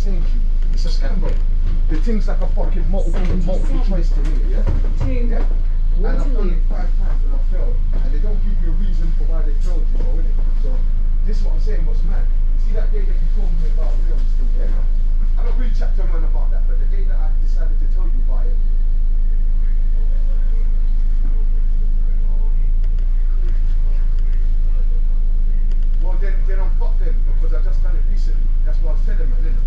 saying to you, it's a scandal. The thing's like a fucking multiple choice to me, yeah? Yeah? And I've done it 5 times and I failed. And they don't give you a reason for why they failed you, or innit? So, this is what I'm saying, what's mad. You see that day that you told me about Realm still, yeah? I don't really chat to man about that, but the day that I decided to tell you about it, well, then I'm fucked then, because I just done it recently. That's what I said to man, innit?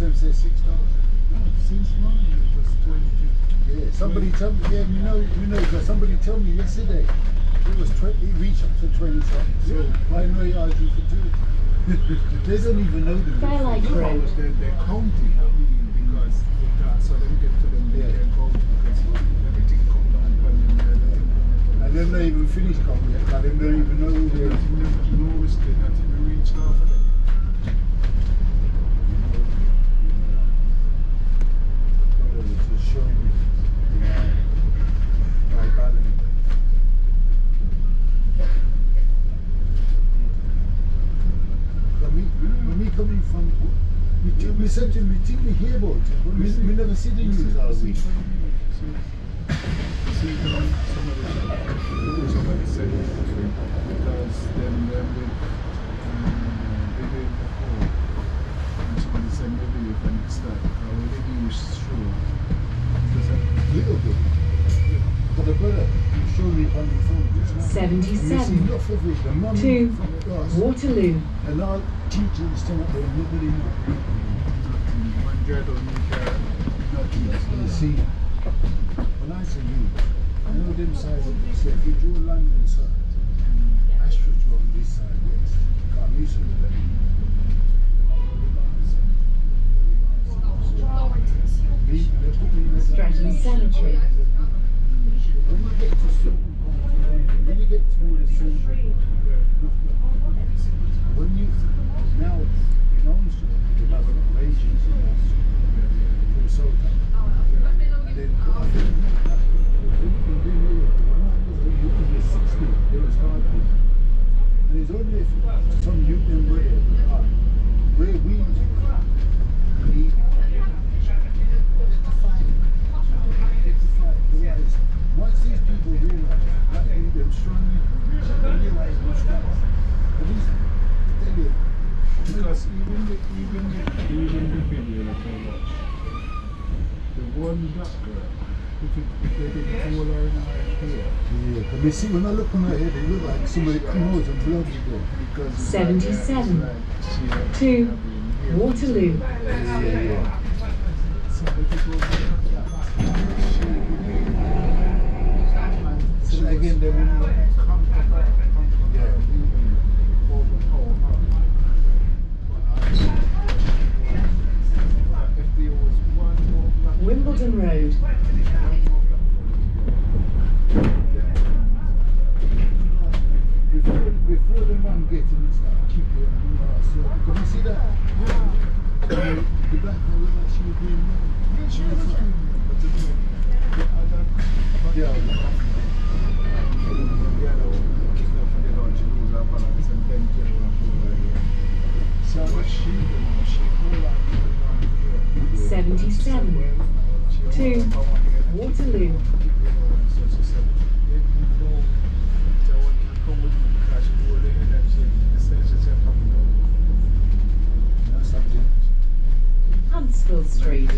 them say $6. No, since mine it was 20. Yeah, somebody tell me. Yeah, you know, because somebody told me yesterday it was 20. It reached up to 20 something. So yeah. Why not argue for two? They don't even know the like rules. They're counting because so they get to them. Yeah. They're counting because everything comes down. And then they even finish counting. And then they even know they know it's the until we reach half of it. Coming from, we said to me, we hear about it, but we never see the news. We see somebody said because they did it before. And somebody said maybe if I start, I will give you sure. A little bit. But the brother, you showed me on the phone. 77. To Waterloo. And our teachers stand up there, nobody knows. One dread or no care, nothing else. You see, when I say you, I know them side of this. If you draw London side, Astro draw on this side west. I'm used to that. Stratton Cemetery. When you get to the cemetery, when you now in Armstrong, you have a lot of agents in Armstrong, so and then I think that when I was 60, there was hard people. And it's only if some youth in where we need to fight. Once these people realize that they need them strong, they realize what's going. Because even the video that I watched, the one black girl, if they didn't call her in her hair. Yeah, but they see when I look on her hair, they look like somebody knows and bloody girl. Because 77 like, to Waterloo. Yeah. So again, they wouldn't like come back. Wimbledon Road. Before the man gets in, it's like keep it on the last year. Can you see that? Yeah. The black girl was like she was doing well. She was doing well. But the other girl, the other one kicked off on the lawn. She lose her balance and then came around over here. So what she did, she pulled out the 77. To Waterloo. Huntsville Street.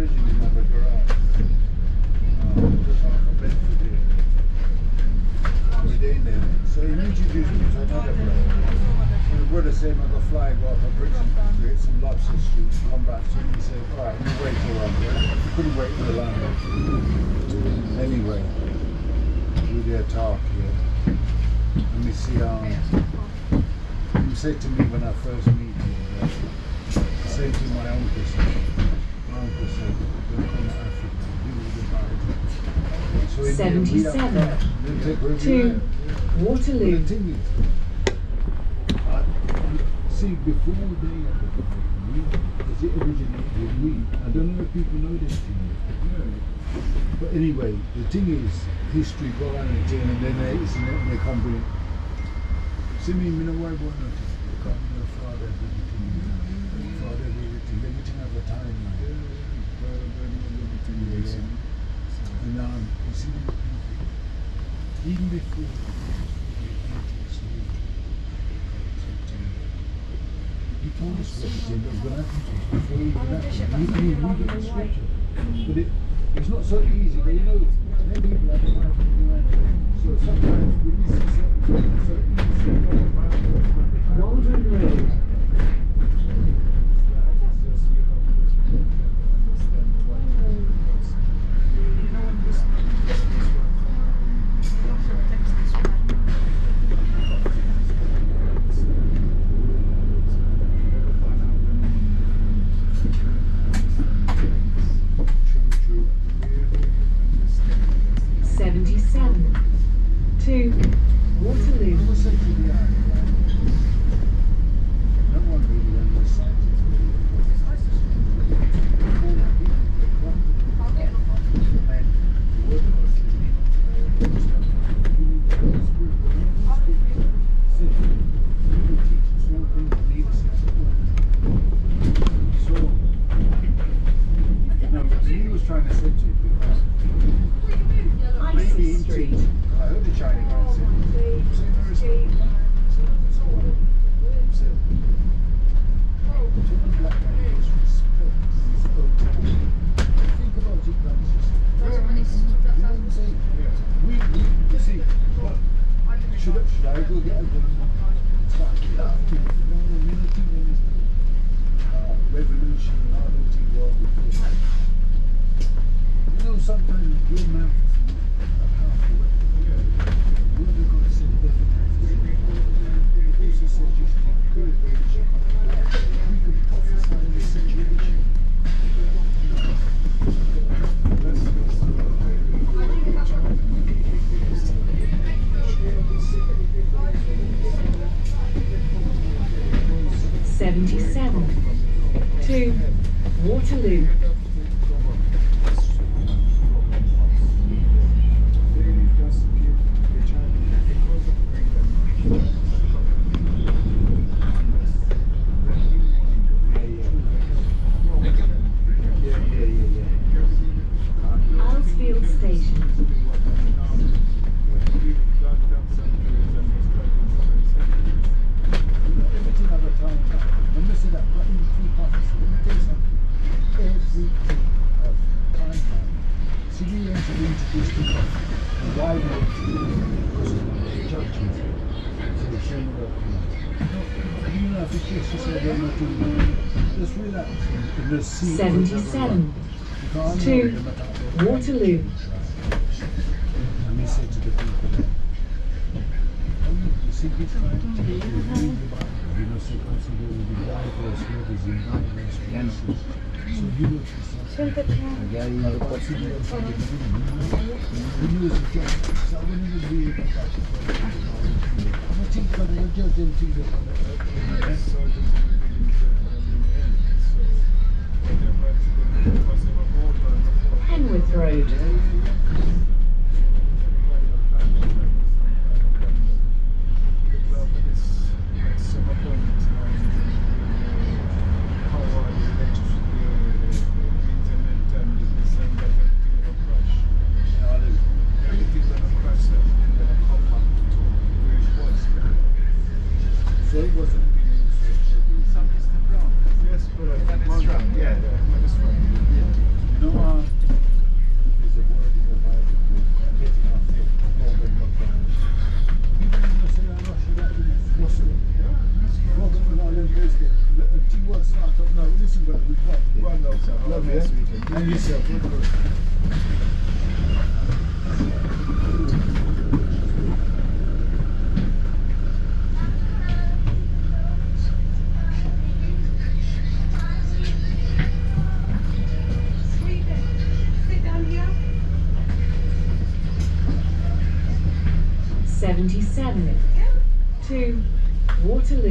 vision in the garage. Just off of Penwith here. We're doing that. So he introduced me to another brother. We would have said I'm going to fly off of Brixton to get some lobster stew to come back. So he said, all right, we'll wait till London. We couldn't wait till London. Anyway, we did a talk here. Let me see how... He said to me when I first met him, I said to my uncle, don't come to Africa, you will be married. So 77 to Waterloo. The thing is, see, before they as it originated with me, I don't know if people know this thing, but anyway, the thing is, history go on and turn, and then they come bring it. See me, you know why I want to become your father, everything, everything at the time, everything. And you see, even before you told us what you said, you're going to have to, before you read the scripture. But it's not so easy, but you know, many people have to do it. So sometimes we listen to something so easy. London Road. Isis Street. I heard the Chinese man. Waterloo. To Waterloo. Let me say to the people that you see people like you know, so Penwith Road. Yes, but that is right. Yeah, that is right. 77 to Waterloo.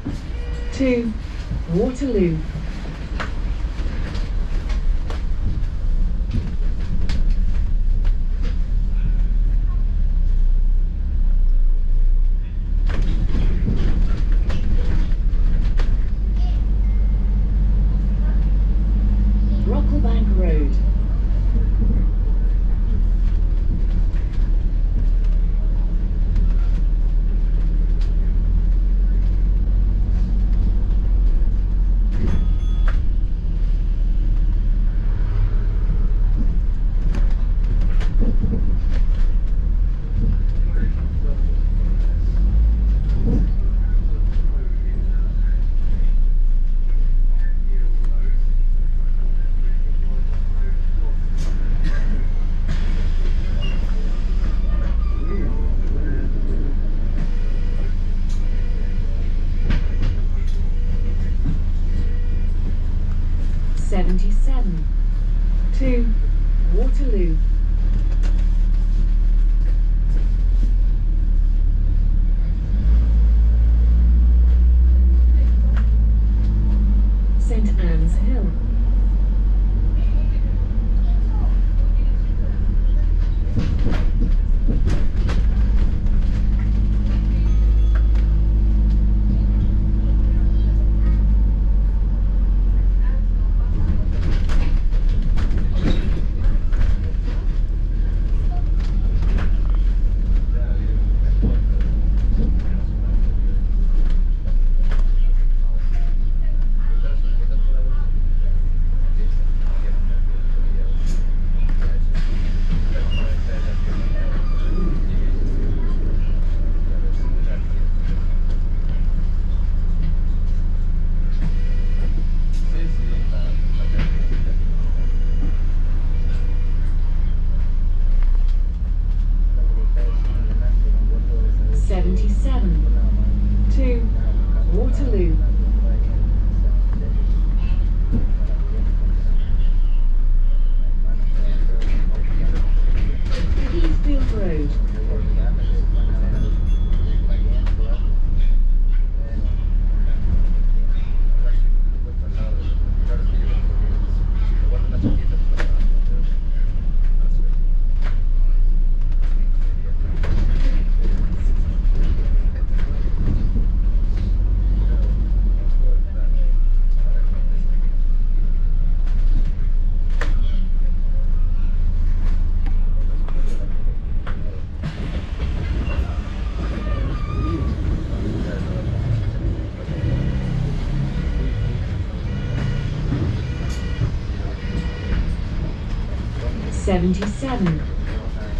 To Waterloo.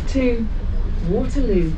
To Waterloo.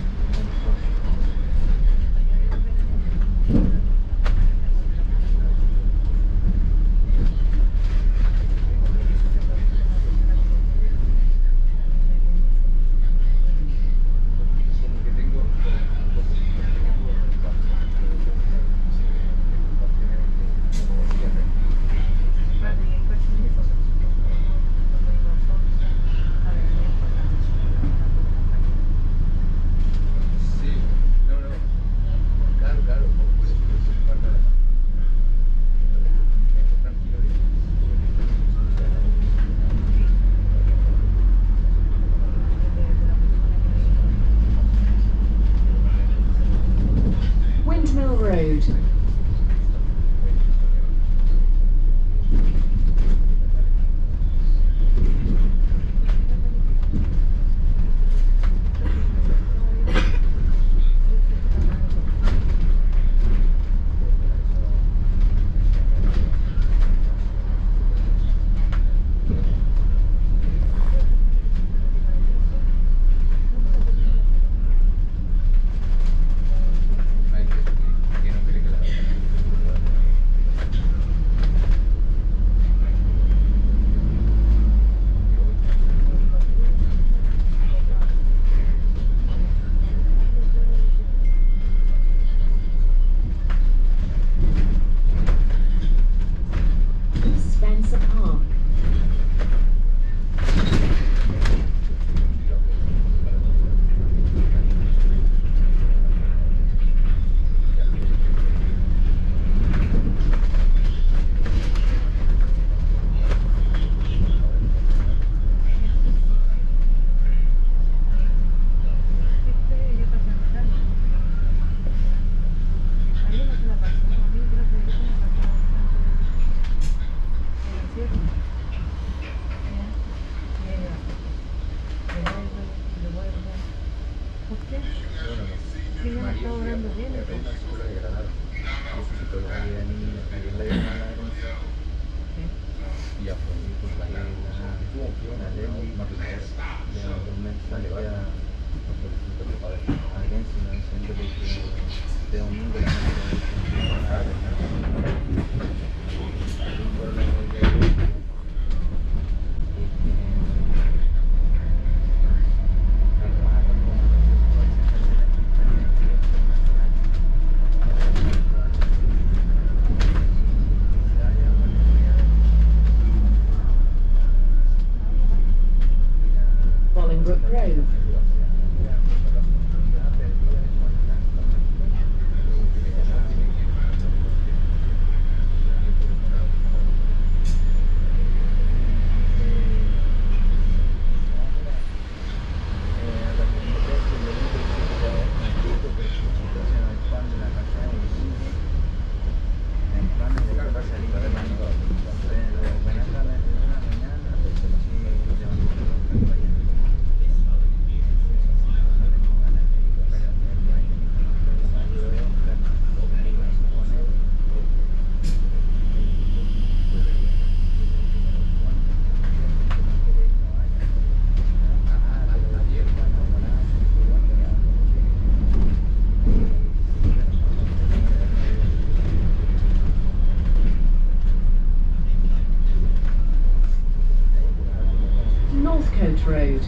Road.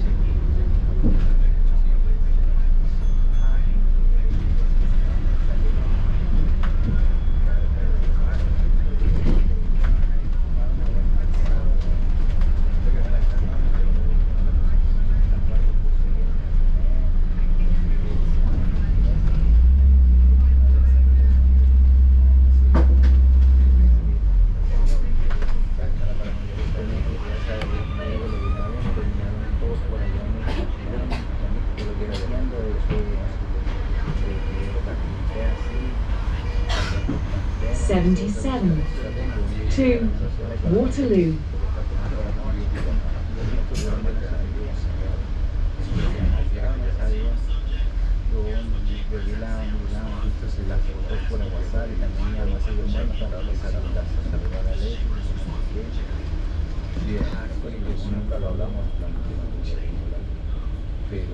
To Waterloo. pero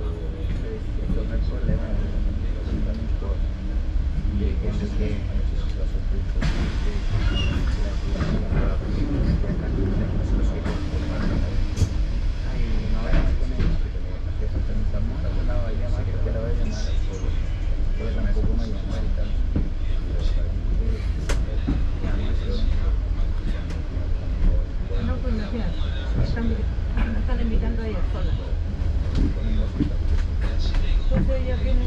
no hay problema absolutamente por eso que la están invitando a ella sola. Entonces ella tiene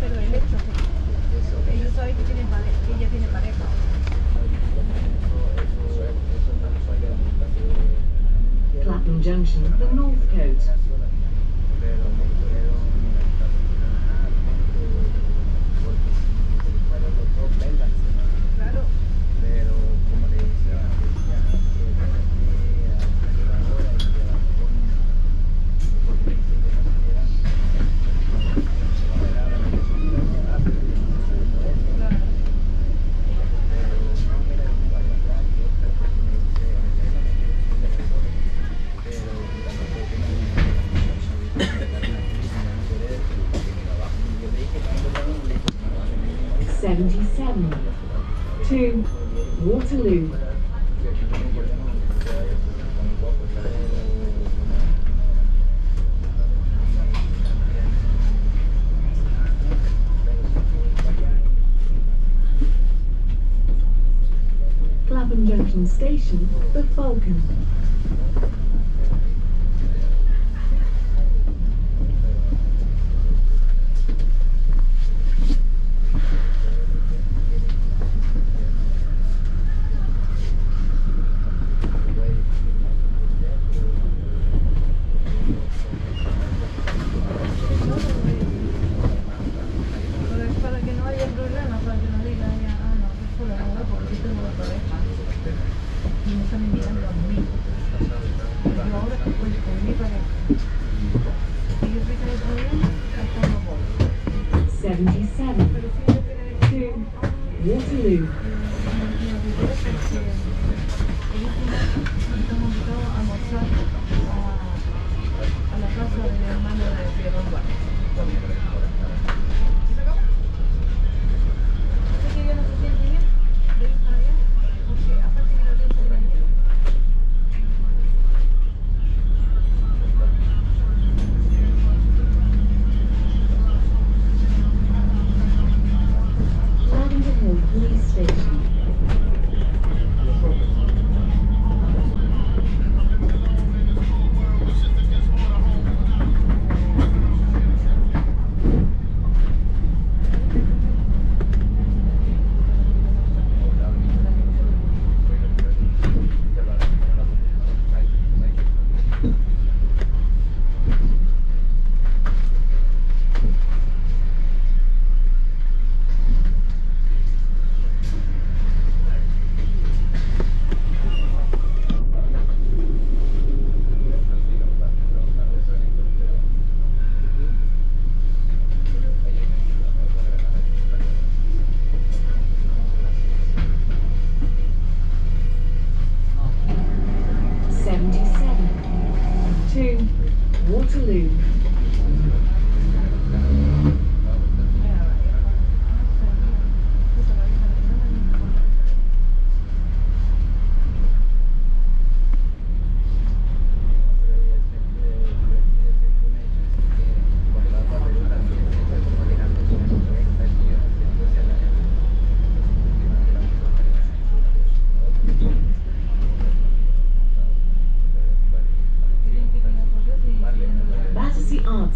pero el hecho que ellos saben que ella tiene pareja. Clapham Junction, the North Coast. To Waterloo. Clapham Junction Station, the Falcon.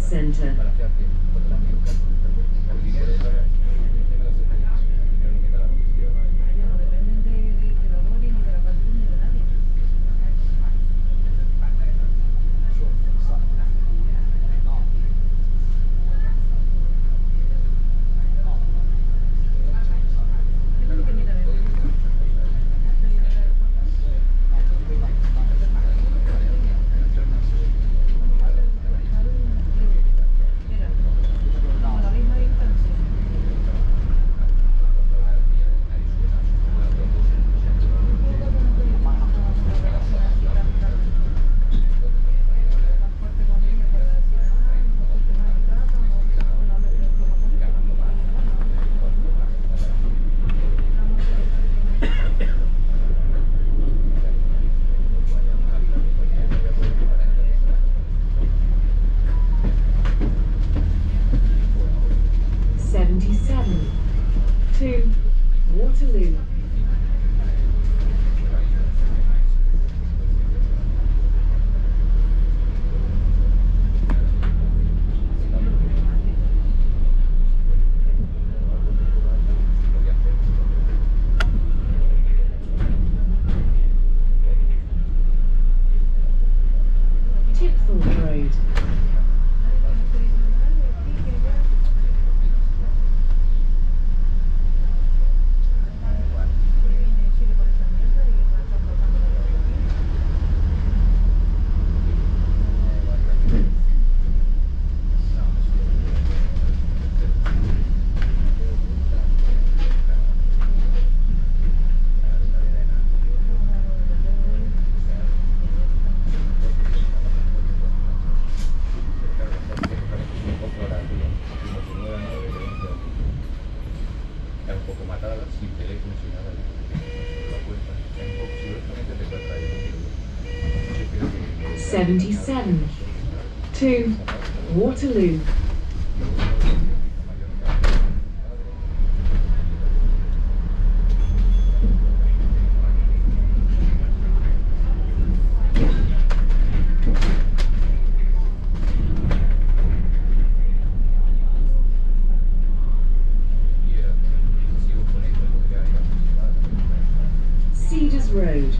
Center. 77 to Waterloo. Road.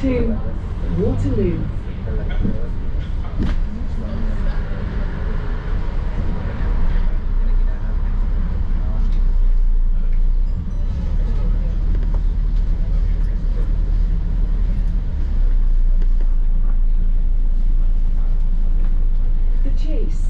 To Waterloo. The Chase.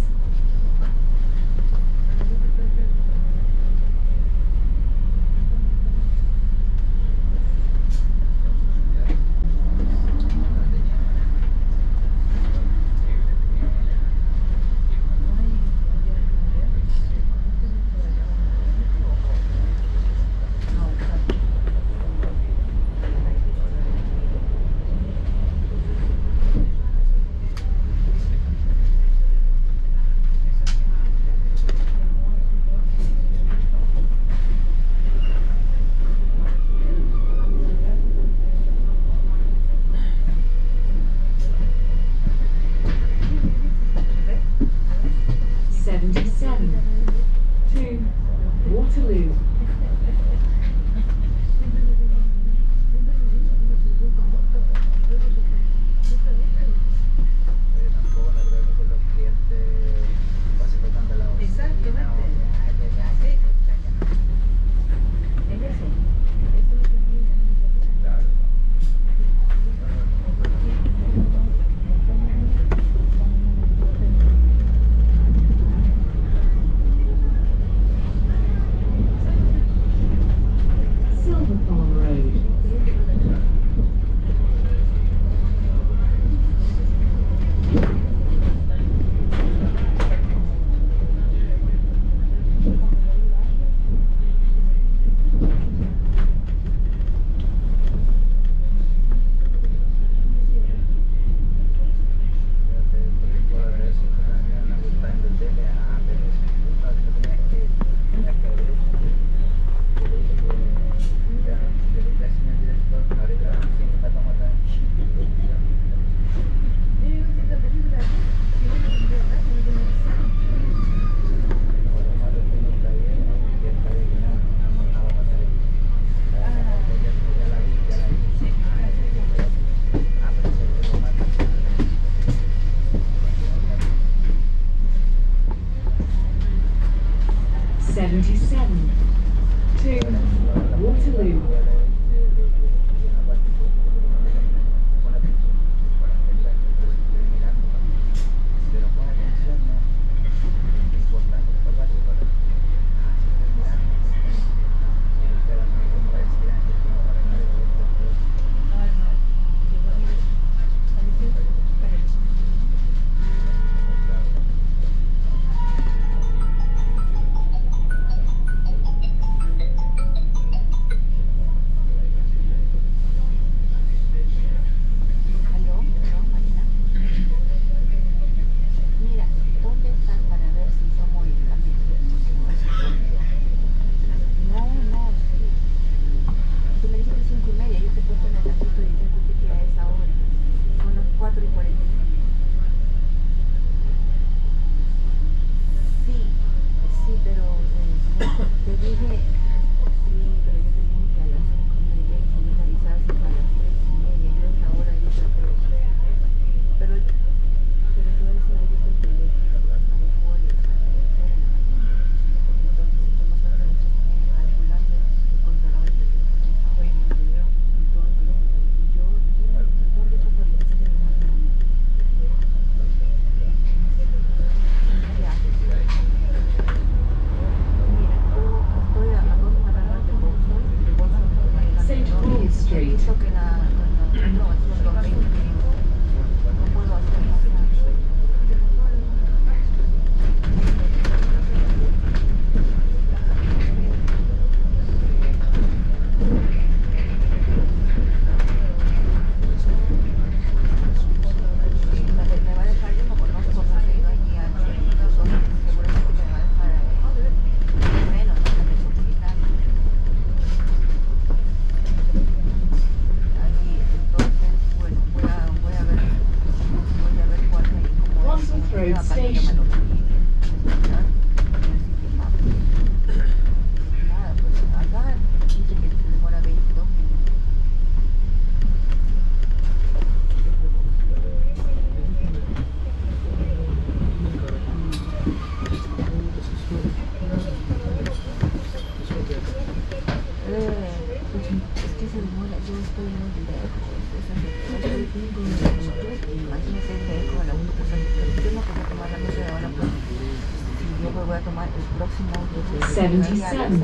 77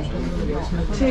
to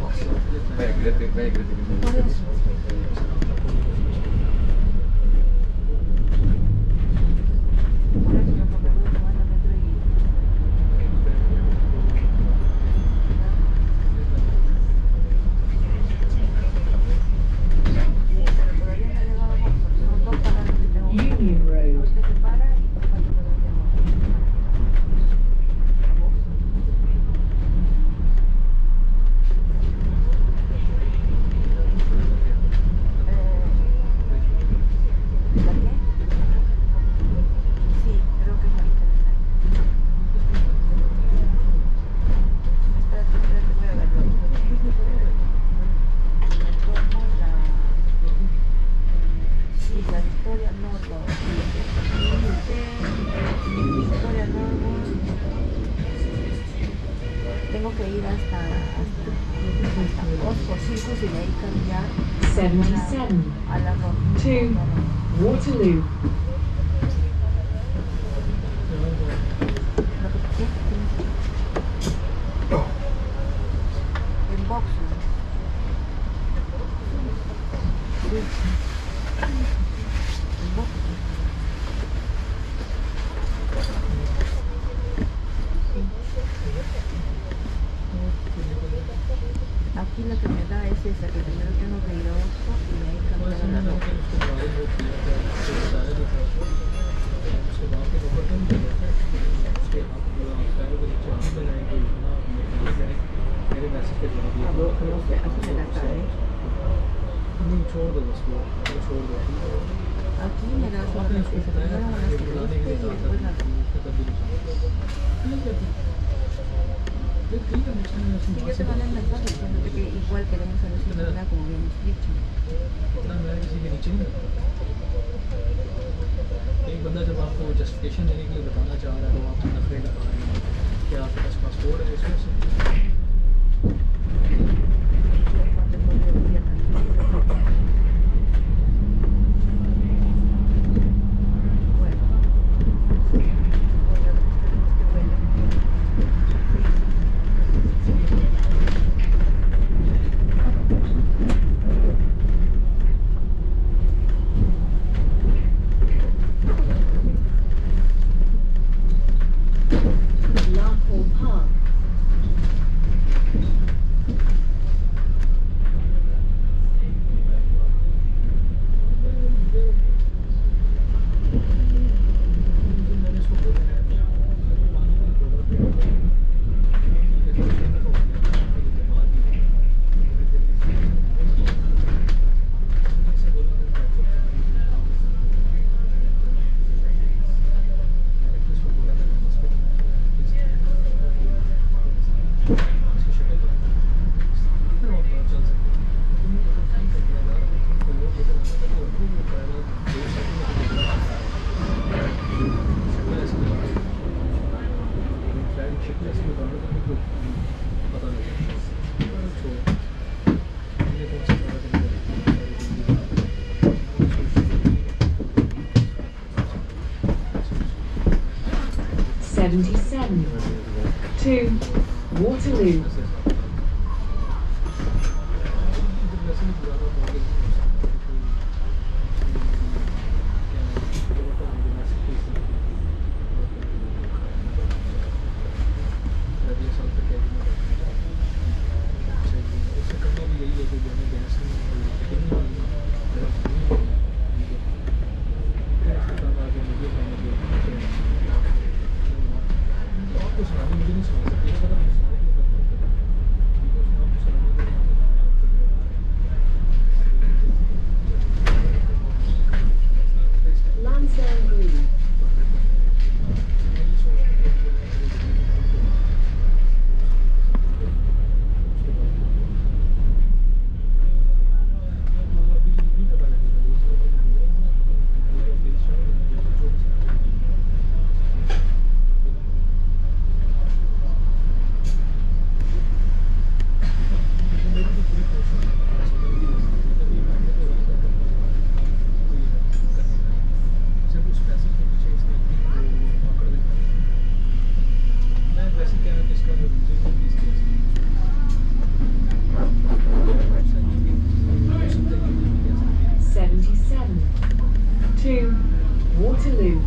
Waterloo. Waterloo. to Waterloo.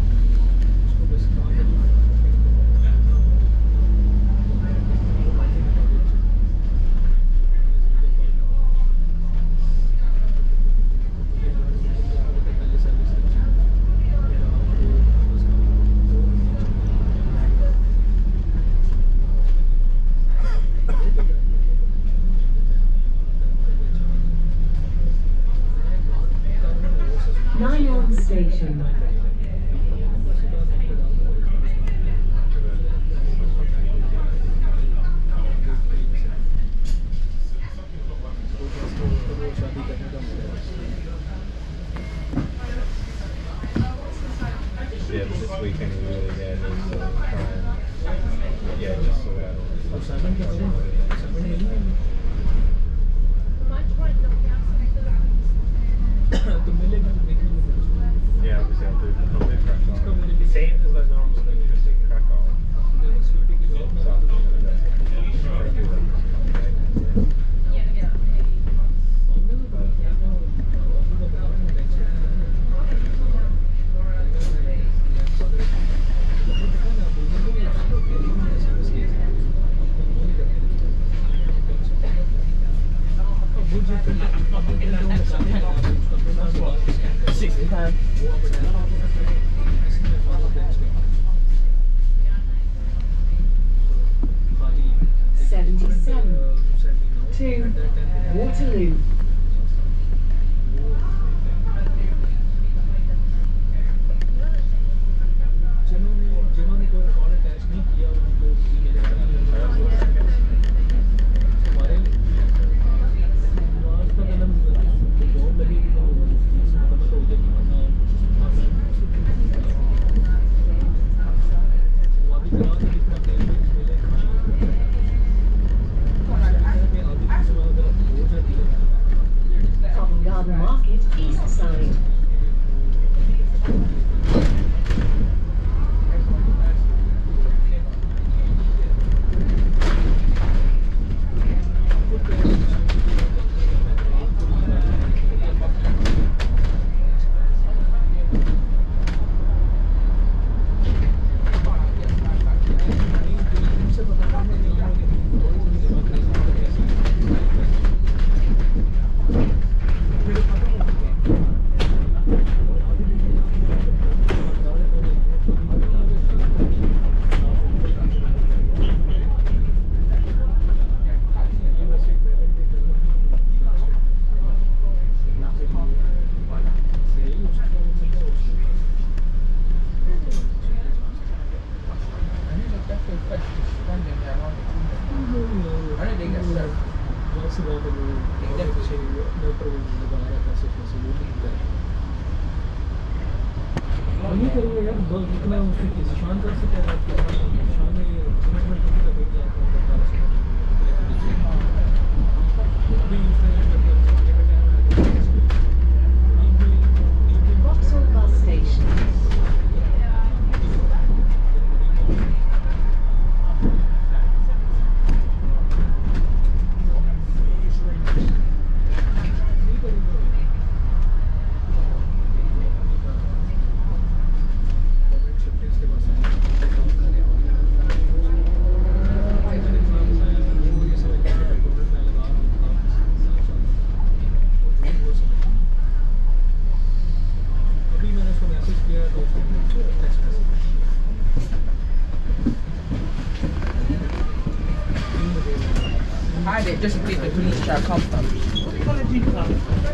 Just in case the police try to come from. What do you call a deep now?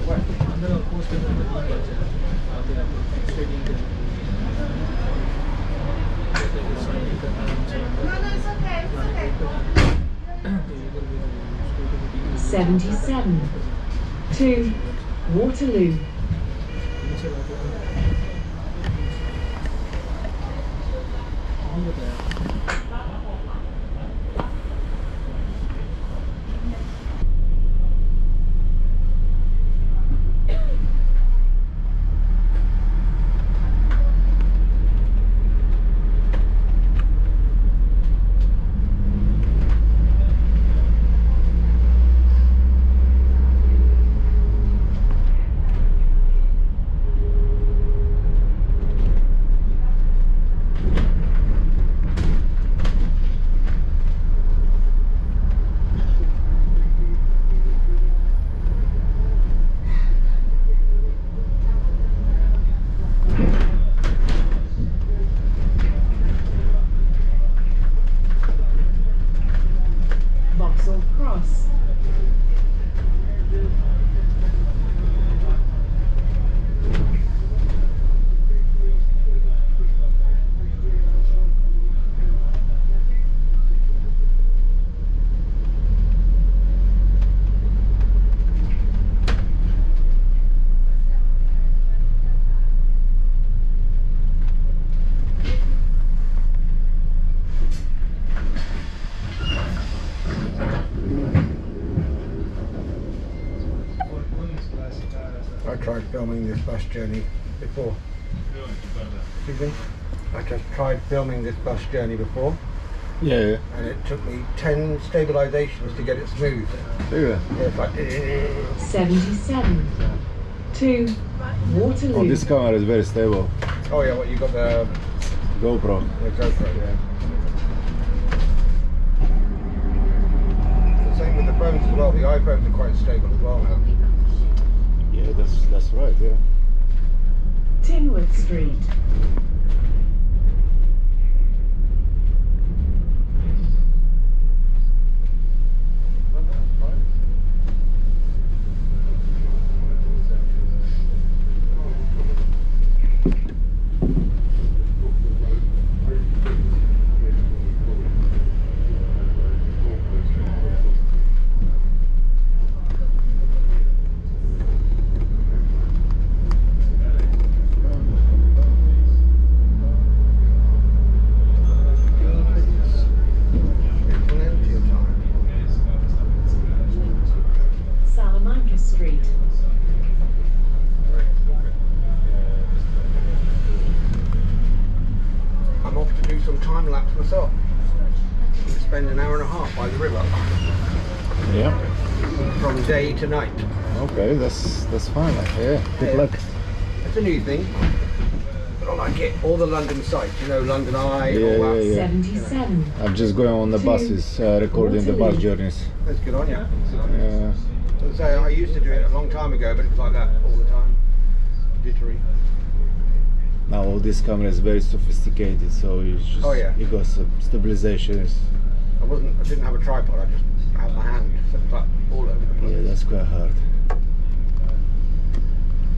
What? I'm going to post it on the email. No, it's okay. It's okay. 77 to Waterloo. I tried filming this bus journey before. Excuse me? I just tried filming this bus journey before. Yeah. And it took me 10 stabilisations to get it smooth. Yeah. Yes, like 77. 2. Waterloo. Oh, this camera is very stable. Oh yeah, what you got the GoPro. The GoPro, yeah. It's the same with the phones as well. The iPhones are quite stable as well now. Yeah, that's right, yeah. Penwith Street. Tonight. Okay, that's fine. Yeah, good luck. It's a new thing, but I like it. All the London sites, you know, London Eye. Yeah, all that. Yeah, yeah. 77. I'm just going on the buses, recording the bus journeys. That's good on you. Yeah. So I used to do it a long time ago, but it's like that all the time. Jittery. Now all this camera is very sophisticated, so you just you got some stabilization. I didn't have a tripod. I just had my hand all over the place. Yeah, that's quite hard.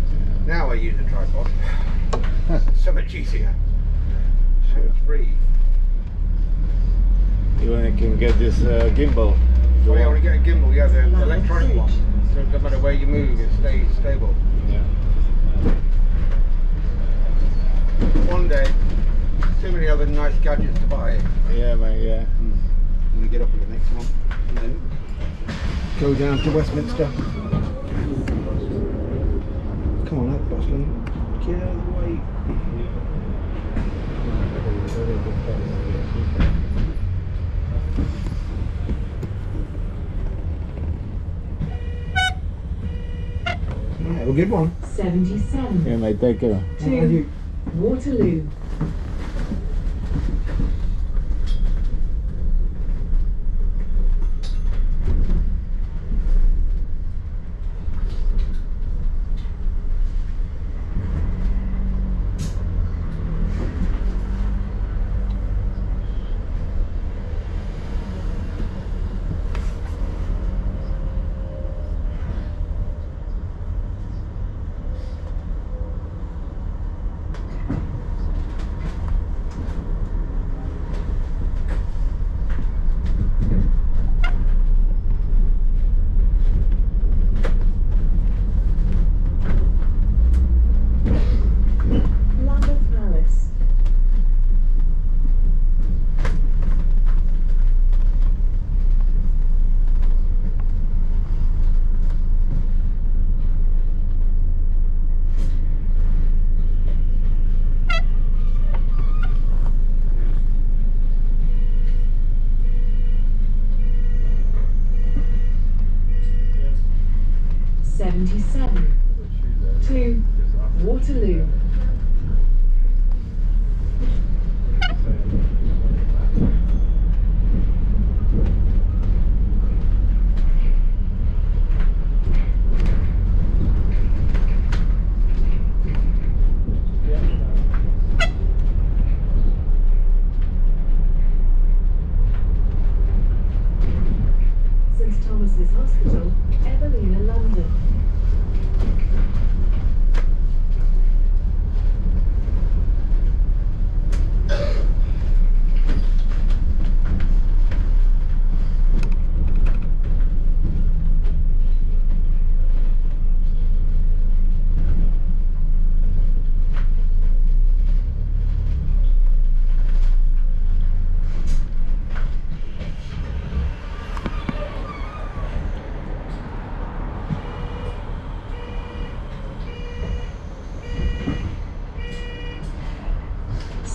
Yeah. Now I use a tripod. So much easier. Sure. It's free. You only can get this gimbal. Oh yeah, I want to get a gimbal. Yeah, the electronic one. So no matter where you move, it stays stable. Yeah. One day, so many other nice gadgets to buy. Yeah, mate. Yeah. We get up with the next one and then go down to Westminster. Come on up, Boston. Get out of the way. All right, well, good one. 77. Yeah, mate, take care. 2. Waterloo.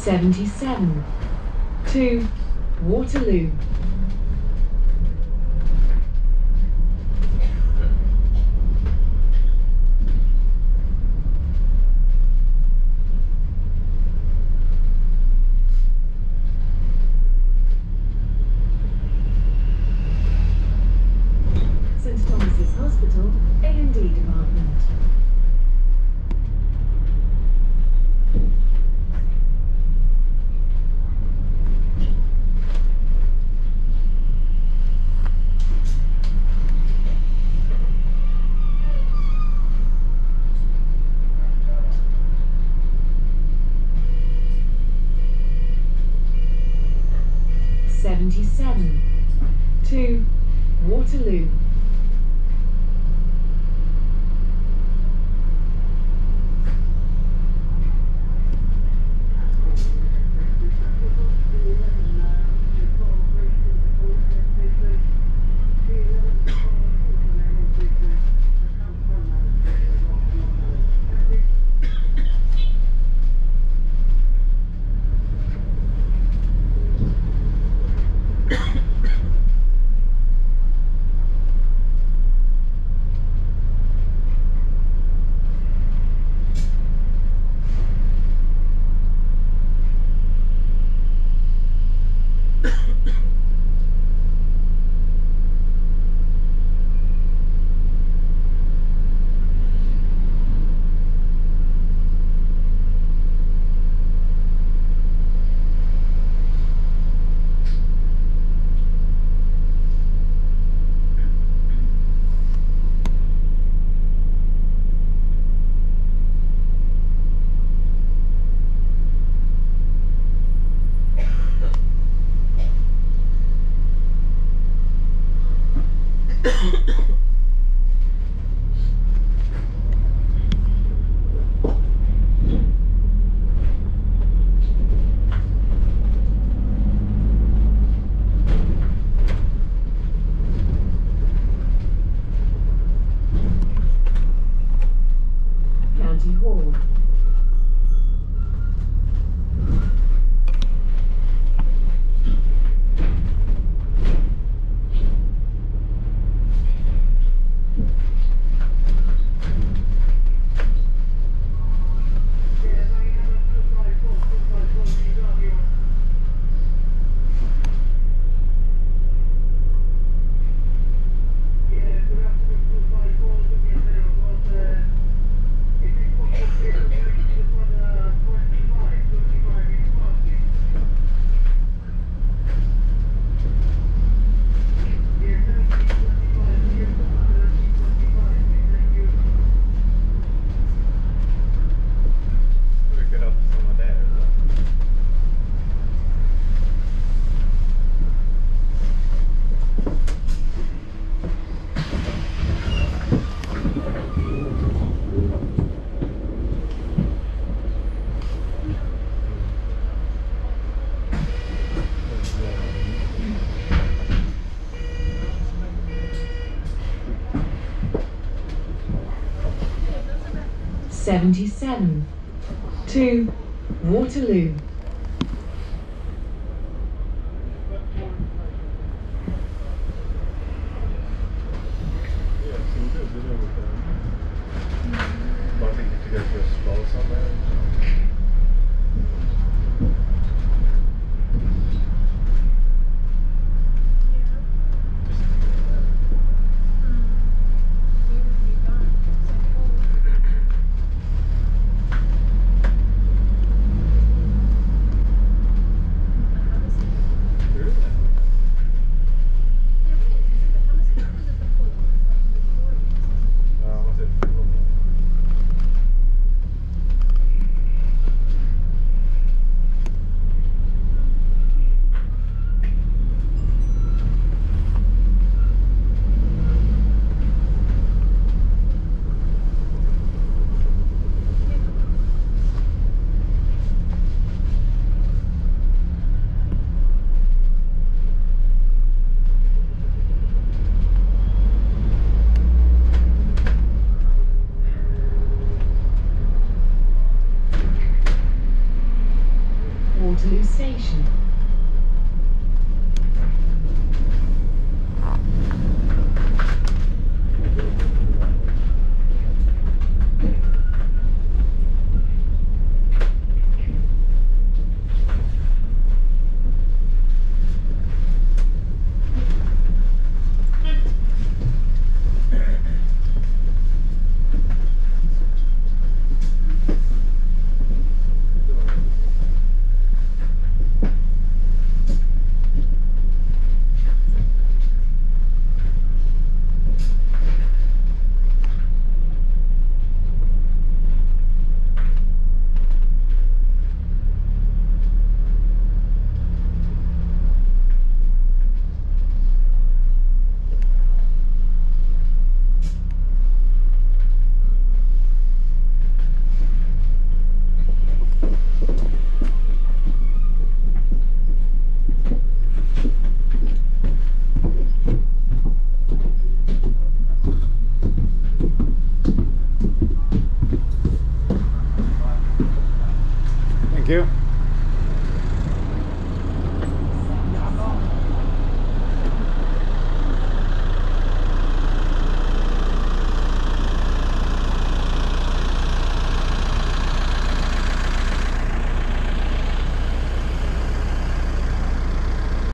77 to Waterloo. To Waterloo. 77 to Waterloo. Waterloo Station. Thank you.